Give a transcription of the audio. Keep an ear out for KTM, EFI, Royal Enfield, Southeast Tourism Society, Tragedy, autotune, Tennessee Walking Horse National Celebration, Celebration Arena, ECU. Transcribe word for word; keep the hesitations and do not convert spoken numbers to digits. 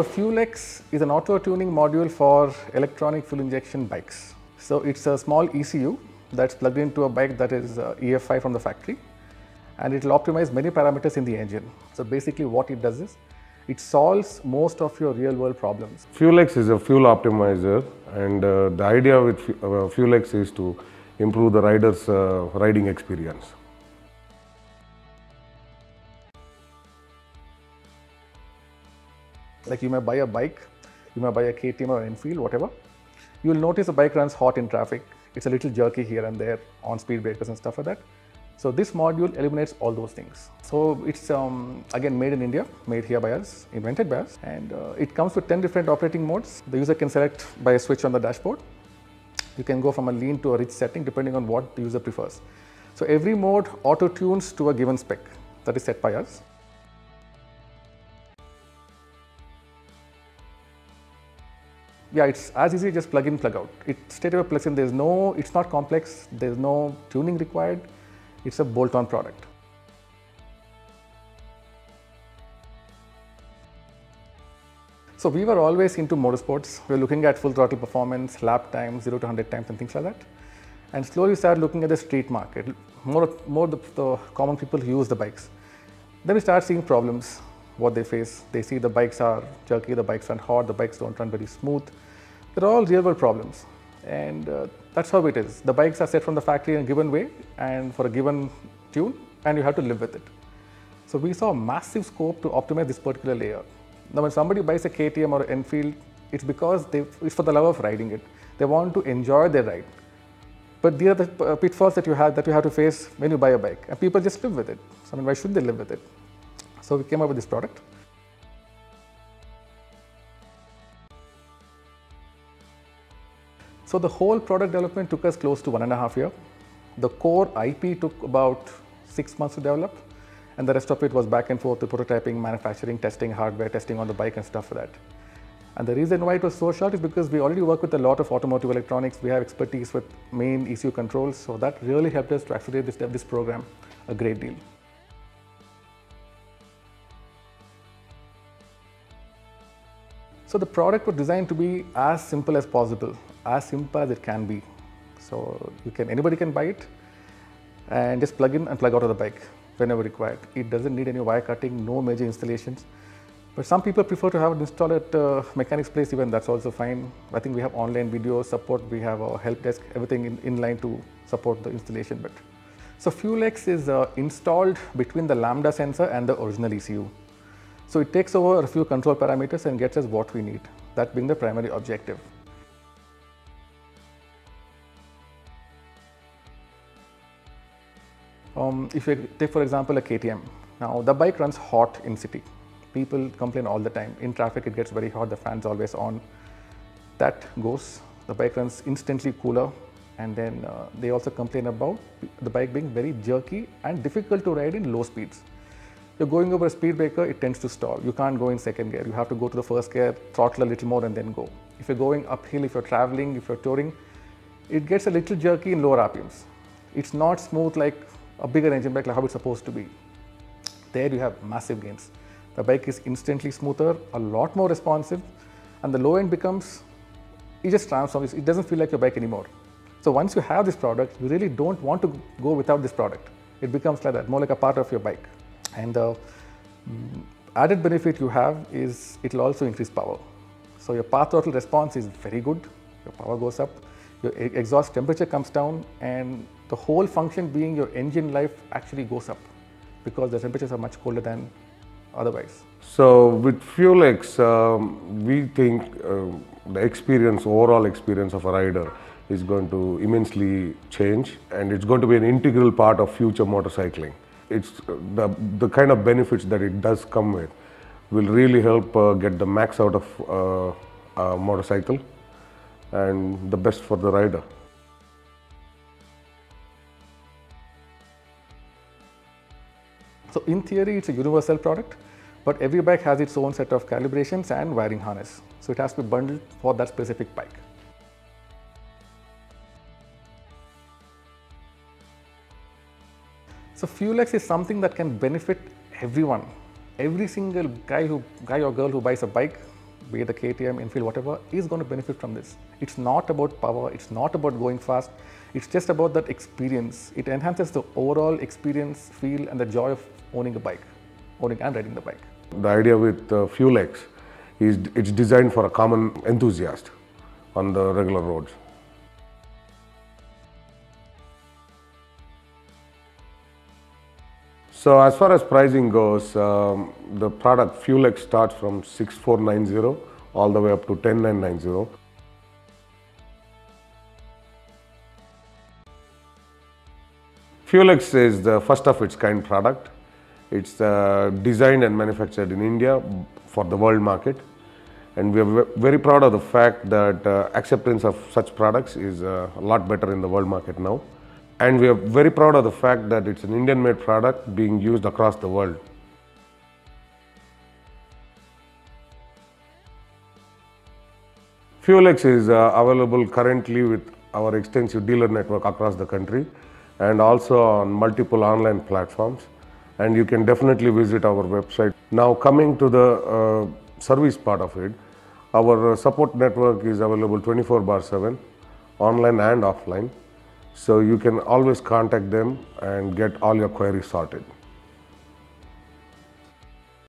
So FuelX is an auto tuning module for electronic fuel injection bikes. So it's a small E C U that's plugged into a bike that is uh, E F I from the factory, and it'll optimize many parameters in the engine. So basically what it does is, it solves most of your real world problems. FuelX is a fuel optimizer, and uh, the idea with uh, FuelX is to improve the rider's uh, riding experience. Like, you may buy a bike, you may buy a K T M or Enfield, whatever. You'll notice the bike runs hot in traffic. It's a little jerky here and there on speed breakers and stuff like that. So this module eliminates all those things. So it's um, again made in India, made here by us, invented by us, and uh, it comes with ten different operating modes. The user can select by a switch on the dashboard. You can go from a lean to a rich setting depending on what the user prefers. So every mode auto-tunes to a given spec that is set by us. Yeah, it's as easy, just plug in, plug out. It straight away plugs in. There's no, it's not complex. There's no tuning required. It's a bolt-on product. So we were always into motorsports. We were looking at full throttle performance, lap times, zero to one hundred times and things like that. And slowly started looking at the street market. More, more the, the common people who use the bikes. Then we start seeing problems, what they face. They see the bikes are jerky, the bikes run hot, the bikes don't run very smooth. They're all real world problems. And uh, that's how it is. The bikes are set from the factory in a given way and for a given tune, and you have to live with it. So we saw massive scope to optimize this particular layer. Now when somebody buys a K T M or Enfield, it's because they, it's for the love of riding it. They want to enjoy their ride. But these are the pitfalls that you have, that you have to face when you buy a bike, and people just live with it. So I mean, why should they live with it? So we came up with this product. So the whole product development took us close to one and a half year. The core I P took about six months to develop, and the rest of it was back and forth to prototyping, manufacturing, testing hardware, testing on the bike and stuff for that. And the reason why it was so short is because we already work with a lot of automotive electronics. We have expertise with main E C U controls, so that really helped us to accelerate this, this program a great deal. So the product was designed to be as simple as possible, as simple as it can be. So you can, anybody can buy it and just plug in and plug out of the bike whenever required. It doesn't need any wire cutting, no major installations. But some people prefer to have it installed at a mechanic's place, even that's also fine. I think we have online video support, we have a help desk, everything in, in line to support the installation bit. So FuelX is uh, installed between the Lambda sensor and the original E C U. So it takes over a few control parameters and gets us what we need, that being the primary objective. Um, if you take for example a K T M, now the bike runs hot in city. People complain all the time. In traffic it gets very hot, the fan's always on. That goes, the bike runs instantly cooler, and then uh, they also complain about the bike being very jerky and difficult to ride in low speeds. You're going over a speed breaker, it tends to stall. You can't go in second gear. You have to go to the first gear, throttle a little more and then go. If you're going uphill, if you're traveling, if you're touring, it gets a little jerky in lower R P Ms. It's not smooth like a bigger engine bike, like how it's supposed to be. There you have massive gains. The bike is instantly smoother, a lot more responsive, and the low end becomes, it just transforms. It doesn't feel like your bike anymore. So once you have this product, you really don't want to go without this product. It becomes like that, more like a part of your bike. And the added benefit you have is it'll also increase power. So your path throttle response is very good, your power goes up, your exhaust temperature comes down, and the whole function being your engine life actually goes up because the temperatures are much colder than otherwise. So with FuelX, um, we think um, the experience, overall experience of a rider is going to immensely change, and it's going to be an integral part of future motorcycling. It's the, the kind of benefits that it does come with will really help uh, get the max out of uh, a motorcycle and the best for the rider. So in theory, it's a universal product, but every bike has its own set of calibrations and wiring harness. So it has to be bundled for that specific bike. So FuelX is something that can benefit everyone. Every single guy, who, guy or girl who buys a bike be it the K T M, Enfield, whatever, is going to benefit from this. It's not about power, it's not about going fast, it's just about that experience. It enhances the overall experience, feel and the joy of owning a bike, owning and riding the bike. The idea with uh, FuelX is it's designed for a common enthusiast on the regular roads. So as far as pricing goes, um, the product FuelX starts from six thousand four hundred ninety all the way up to ten thousand nine hundred ninety. FuelX is the first of its kind product. It's uh, designed and manufactured in India for the world market. And we are very proud of the fact that uh, acceptance of such products is uh, a lot better in the world market now. And we are very proud of the fact that it's an Indian-made product being used across the world. FuelX is uh, available currently with our extensive dealer network across the country and also on multiple online platforms. And you can definitely visit our website. Now, coming to the uh, service part of it, our support network is available twenty-four by seven, online and offline. So you can always contact them and get all your queries sorted.